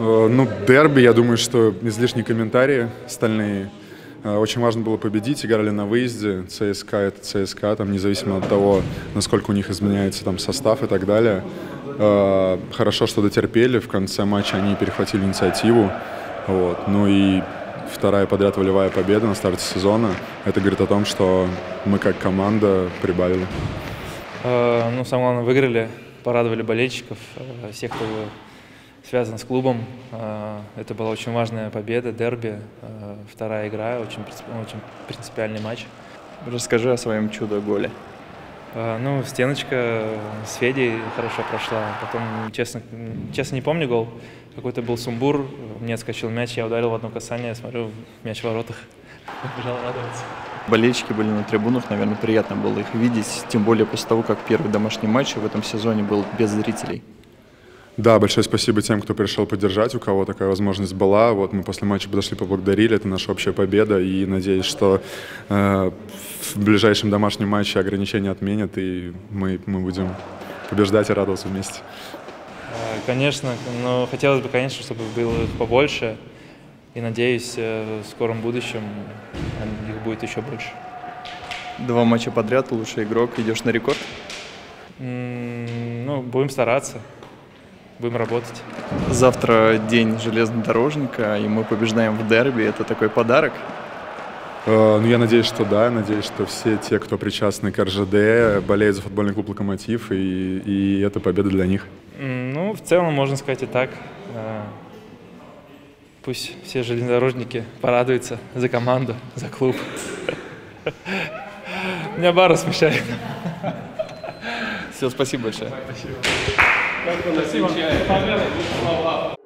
Ну, дерби, я думаю, что излишние комментарии стальные. Очень важно было победить, играли на выезде. ЦСКА – это ЦСКА, там, независимо от того, насколько у них изменяется там, состав и так далее. Хорошо, что дотерпели. В конце матча они перехватили инициативу. Вот. Ну и вторая подряд волевая победа на старте сезона. Это говорит о том, что мы как команда прибавили. Ну, самое главное, выиграли, порадовали болельщиков, всех, кто связан с клубом. Это была очень важная победа, дерби, вторая игра, очень принципиальный матч. Расскажи о своем чудо-голе. Ну, стеночка с Федей хорошо прошла. Потом, честно не помню гол. Какой-то был сумбур, мне отскочил мяч, я ударил в одно касание, смотрю, мяч в воротах. Побежал радоваться. Болельщики были на трибунах, наверное, приятно было их видеть, тем более после того, как первый домашний матч в этом сезоне был без зрителей. Да, большое спасибо тем, кто пришел поддержать, у кого такая возможность была. Вот мы после матча подошли, поблагодарили, это наша общая победа. И надеюсь, что в ближайшем домашнем матче ограничения отменят, и мы будем побеждать и радоваться вместе. Конечно, но хотелось бы, конечно, чтобы было их побольше. И надеюсь, в скором будущем их будет еще больше. Два матча подряд, лучший игрок, идешь на рекорд? Ну, будем стараться. Будем работать. Завтра день железнодорожника, и мы побеждаем в дерби. Это такой подарок? Ну, я надеюсь, что да. Надеюсь, что все те, кто причастны к РЖД, болеют за футбольный клуб «Локомотив», и это победа для них. Ну, в целом, можно сказать и так. Пусть все железнодорожники порадуются за команду, за клуб. Меня Барос смущает. Все, спасибо большое. Спасибо. Как мы носим чай?